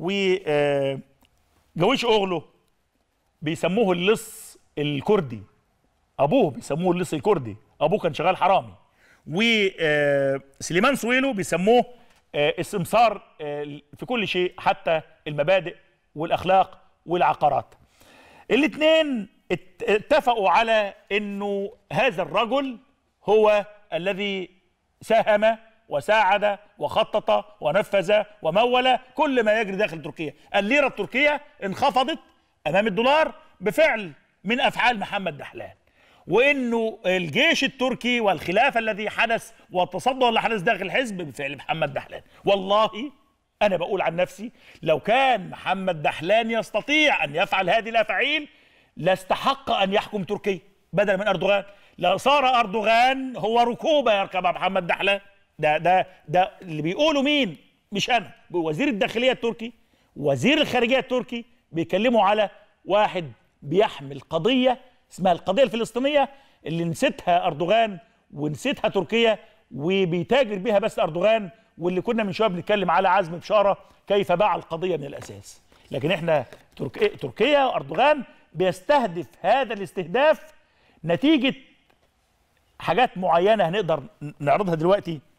وجاويش أوغلو بيسموه اللص الكردي، أبوه بيسموه اللص الكردي، أبوه كان شغال حرامي. وسليمان سويلو بيسموه السمسار في كل شيء حتى المبادئ والأخلاق والعقارات. الاثنين اتفقوا على أنه هذا الرجل هو الذي ساهم وساعد وخطط ونفذ ومول كل ما يجري داخل تركيا. الليرة التركية انخفضت أمام الدولار بفعل من أفعال محمد دحلان، وأنه الجيش التركي والخلافة الذي حدث والتصدع اللي حدث داخل الحزب بفعل محمد دحلان. والله أنا بقول عن نفسي لو كان محمد دحلان يستطيع أن يفعل هذه الأفعال لاستحق أن يحكم تركيا بدلا من أردوغان، لصار أردوغان هو ركوبة يركبها محمد دحلان. ده اللي بيقولوا مين؟ مش أنا، وزير الداخلية التركي، وزير الخارجية التركي، بيكلموا على واحد بيحمل قضية اسمها القضية الفلسطينية اللي نسيتها أردوغان ونسيتها تركيا وبيتاجر بيها بس أردوغان، واللي كنا من شوية بنتكلم على عزم بشارة كيف باع القضية من الأساس. لكن احنا تركيا وأردوغان بيستهدف هذا الاستهداف نتيجة حاجات معينة هنقدر نعرضها دلوقتي.